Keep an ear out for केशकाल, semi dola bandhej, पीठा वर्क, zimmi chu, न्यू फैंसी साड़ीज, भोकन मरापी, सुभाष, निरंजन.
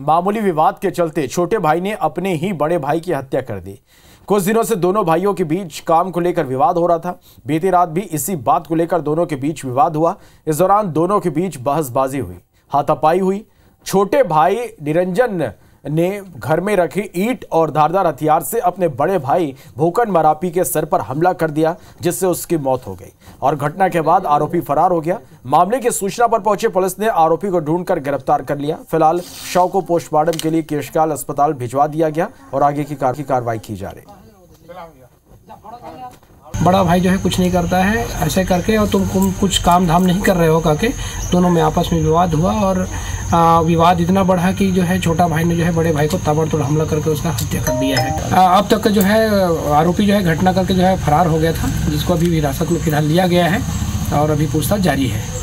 मामूली विवाद के चलते छोटे भाई ने अपने ही बड़े भाई की हत्या कर दी। कुछ दिनों से दोनों भाइयों के बीच काम को लेकर विवाद हो रहा था। बीती रात भी इसी बात को लेकर दोनों के बीच विवाद हुआ। इस दौरान दोनों के बीच बहसबाजी हुई, हाथापाई हुई। छोटे भाई निरंजन ने घर में रखी ईंट और धारदार हथियार से अपने बड़े भाई भोकन मरापी के सर पर हमला कर दिया, जिससे उसकी मौत हो गई और घटना के बाद आरोपी फरार हो गया। मामले की सूचना पर पहुंचे पुलिस ने आरोपी को ढूंढकर गिरफ्तार कर लिया। फिलहाल शव को पोस्टमार्टम के लिए केशकाल अस्पताल भिजवा दिया गया और आगे की कार्रवाई की जा रही। बड़ा भाई जो है कुछ नहीं करता है ऐसे करके, और तुम कुछ काम धाम नहीं कर रहे हो करके दोनों में आपस में विवाद हुआ और विवाद इतना बढ़ा कि जो है छोटा भाई ने जो है बड़े भाई को ताबड़तोड़ हमला करके उसका हत्या कर दिया है। अब तक का जो है आरोपी जो है घटना करके जो है फरार हो गया था, जिसको अभी हिरासत में फिलहाल लिया गया है और अभी पूछताछ जारी है।